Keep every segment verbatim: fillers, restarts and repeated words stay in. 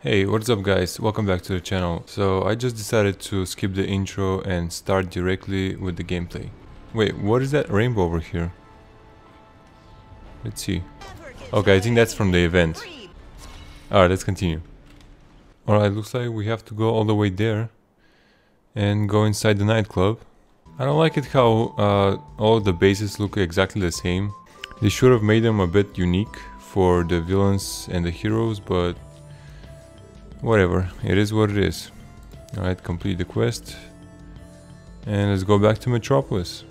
Hey, what's up guys, welcome back to the channel. So I just decided to skip the intro and start directly with the gameplay. Wait, what is that rainbow over here? Let's see. Okay, I think that's from the event. Alright, let's continue. Alright, looks like we have to go all the way there and go inside the nightclub. I don't like it how uh, all the bases look exactly the same. They should have made them a bit unique for the villains and the heroes, but whatever, it is what it is. Alright, complete the quest. And let's go back to Metropolis.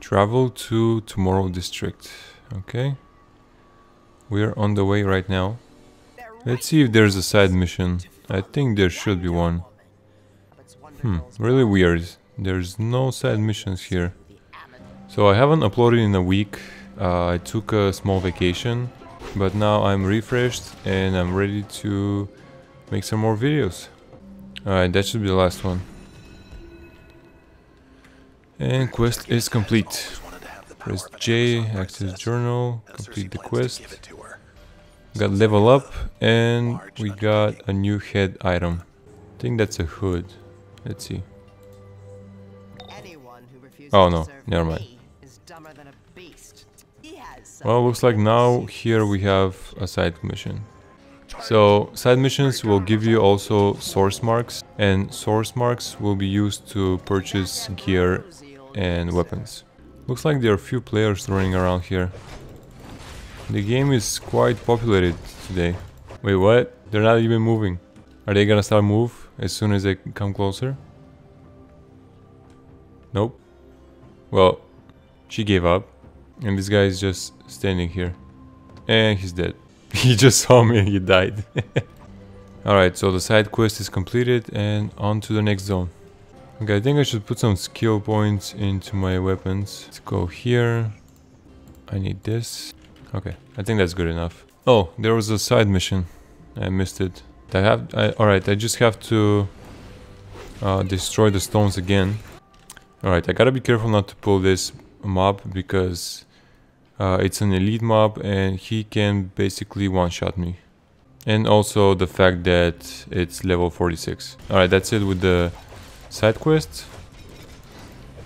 Travel to Tomorrow District. Okay. We're on the way right now. Let's see if there's a side mission. I think there should be one. Hmm, really weird. There's no side missions here. So I haven't uploaded in a week. Uh, I took a small vacation. But now I'm refreshed and I'm ready to make some more videos. Alright, that should be the last one. And quest is complete. Press J, access journal, complete the quest. We got level up and we got a new head item. I think that's a hood. Let's see. Oh no, never mind. Well, looks like now here we have a side mission. So, side missions will give you also source marks, and source marks will be used to purchase gear and weapons. Looks like there are few players running around here. The game is quite populated today. Wait, what? They're not even moving. Are they gonna start move as soon as they come closer? Nope. Well, she gave up, and this guy is just standing here. And he's dead. He just saw me and he died. Alright, so the side quest is completed and on to the next zone. Okay, I think I should put some skill points into my weapons. Let's go here. I need this. Okay, I think that's good enough. Oh, there was a side mission. I missed it. I have. Alright, I just have to uh, destroy the stones again. Alright, I gotta be careful not to pull this mob because Uh, it's an elite mob and he can basically one-shot me. And also the fact that it's level forty-six. Alright, that's it with the side quest.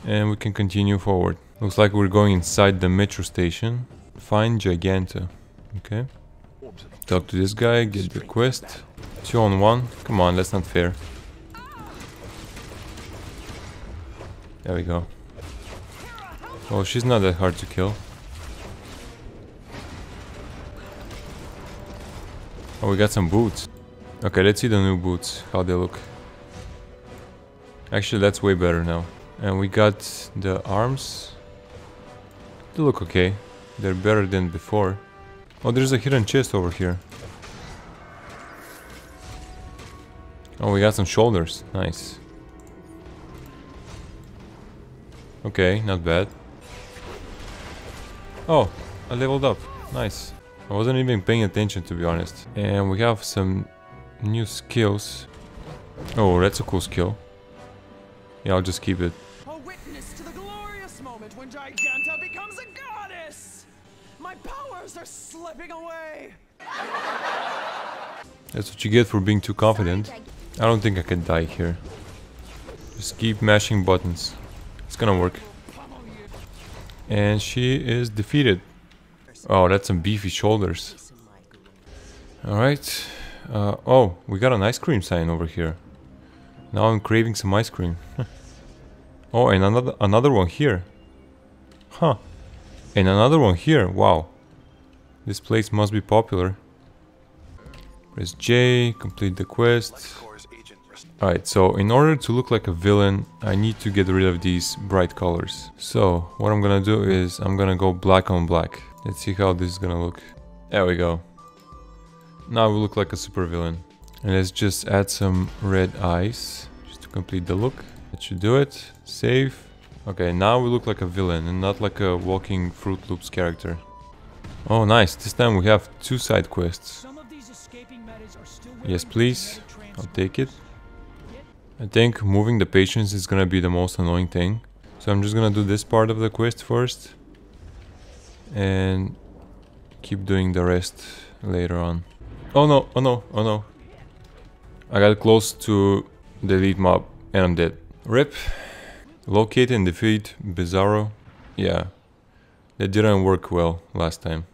And we can continue forward. Looks like we're going inside the metro station. Find Giganta. Okay. Talk to this guy, get the quest. Two on one. Come on, that's not fair. There we go. Oh, she's not that hard to kill. Oh, we got some boots. Okay, let's see the new boots, how they look. Actually, that's way better now. And we got the arms. They look okay. They're better than before. Oh, there's a hidden chest over here. Oh, we got some shoulders. Nice. Okay, not bad. Oh, I leveled up. Nice. I wasn't even paying attention, to be honest. And we have some new skills. Oh, that's a cool skill. Yeah, I'll just keep it. A witness to the glorious moment when Giganta becomes a goddess. My powers are slipping away. That's what you get for being too confident. I don't think I can die here. Just keep mashing buttons. It's gonna work. And she is defeated. Oh, that's some beefy shoulders. Alright. Uh, oh, we got an ice cream sign over here. Now I'm craving some ice cream. Oh, and another another one here. Huh. And another one here. Wow. This place must be popular. Press J, complete the quest. Alright, so in order to look like a villain, I need to get rid of these bright colors. So, what I'm gonna do is I'm gonna go black on black. Let's see how this is gonna look. There we go. Now we look like a supervillain. And let's just add some red eyes, just to complete the look. That should do it. Save. Okay, now we look like a villain and not like a walking Fruit Loops character. Oh, nice. This time we have two side quests. Yes, please. I'll take it. I think moving the patients is gonna be the most annoying thing. So I'm just gonna do this part of the quest first. And keep doing the rest later on. Oh no, oh no, oh no. I got close to the elite mob and I'm dead. Rip. Locate and defeat Bizarro. Yeah, that didn't work well last time.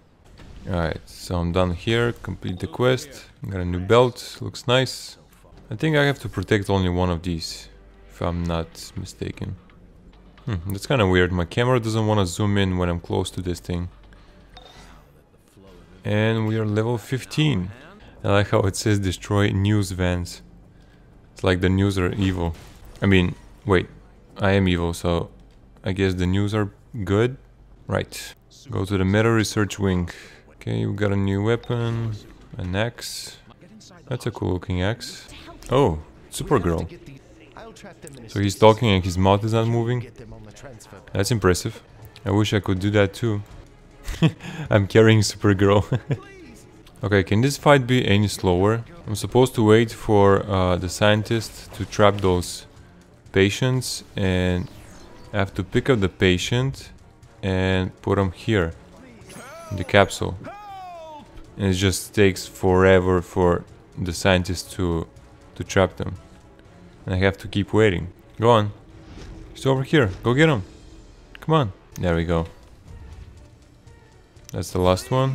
Alright, so I'm done here, complete the quest. Got a new belt, looks nice. I think I have to protect only one of these, if I'm not mistaken. Hmm, that's kinda weird, my camera doesn't wanna zoom in when I'm close to this thing. And we are level fifteen. I like how it says destroy news vans. It's like the news are evil. I mean, wait, I am evil, so I guess the news are good? Right. Go to the meta research wing. Okay, we got a new weapon, an axe. That's a cool looking axe. Oh, Supergirl. So he's talking and his mouth is not moving. That's impressive. I wish I could do that too. I'm carrying Supergirl. Okay, can this fight be any slower? I'm supposed to wait for uh, the scientist to trap those patients, and I have to pick up the patient and put him here. The capsule. And it just takes forever for the scientists to to trap them. And I have to keep waiting. Go on. He's over here. Go get him. Come on. There we go. That's the last one.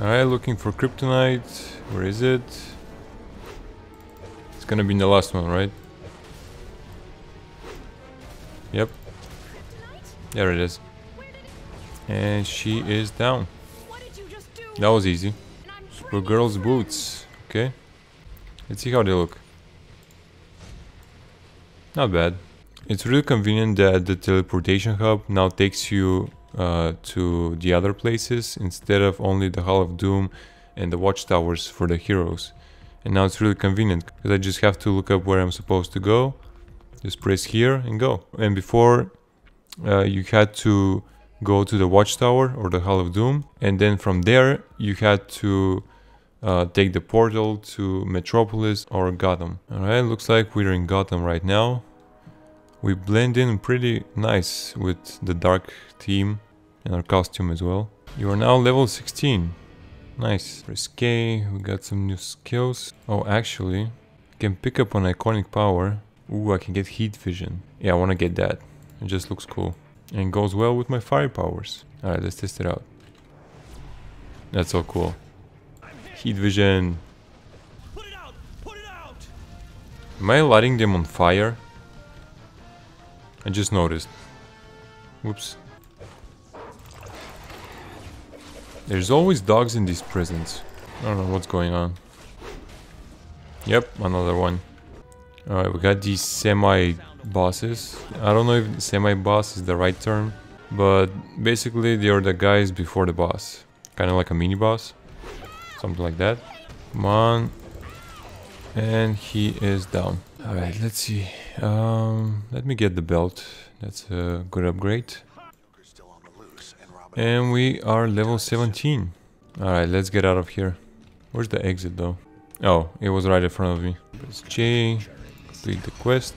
Alright, looking for Kryptonite. Where is it? It's gonna be in the last one, right? Yep. There it is. And she is down. That was easy. Supergirl's boots. Okay. Let's see how they look. Not bad. It's really convenient that the teleportation hub now takes you uh, to the other places instead of only the Hall of Doom and the watchtowers for the heroes. And now it's really convenient because I just have to look up where I'm supposed to go. Just press here and go. And before uh, you had to go to the watchtower or the Hall of Doom, and then from there you had to uh, take the portal to Metropolis or Gotham. Alright, looks like we're in Gotham right now. We blend in pretty nice with the dark theme and our costume as well. You are now level sixteen. Nice. Press K, we got some new skills. Oh, actually, I can pick up an iconic power. Ooh, I can get heat vision. Yeah, I wanna get that. It just looks cool. And goes well with my fire powers. Alright, let's test it out. That's so cool. Heat vision. Put it out, put it out. Am I lighting them on fire? I just noticed. Whoops. There's always dogs in these prisons. I don't know what's going on. Yep, another one. Alright, we got these semi bosses. I don't know if semi-boss is the right term, but basically they are the guys before the boss. Kind of like a mini-boss, something like that. Come on. And he is down. Alright, let's see. Um, let me get the belt. That's a good upgrade. And we are level seventeen. Alright, let's get out of here. Where's the exit though? Oh, it was right in front of me. Press J, complete the quest.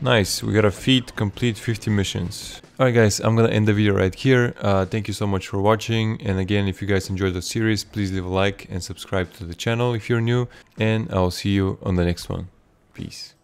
Nice, we got a feat, complete fifty missions. Alright guys, I'm gonna end the video right here. Uh, thank you so much for watching, and again, if you guys enjoyed the series, please leave a like and subscribe to the channel if you're new, and I'll see you on the next one. Peace.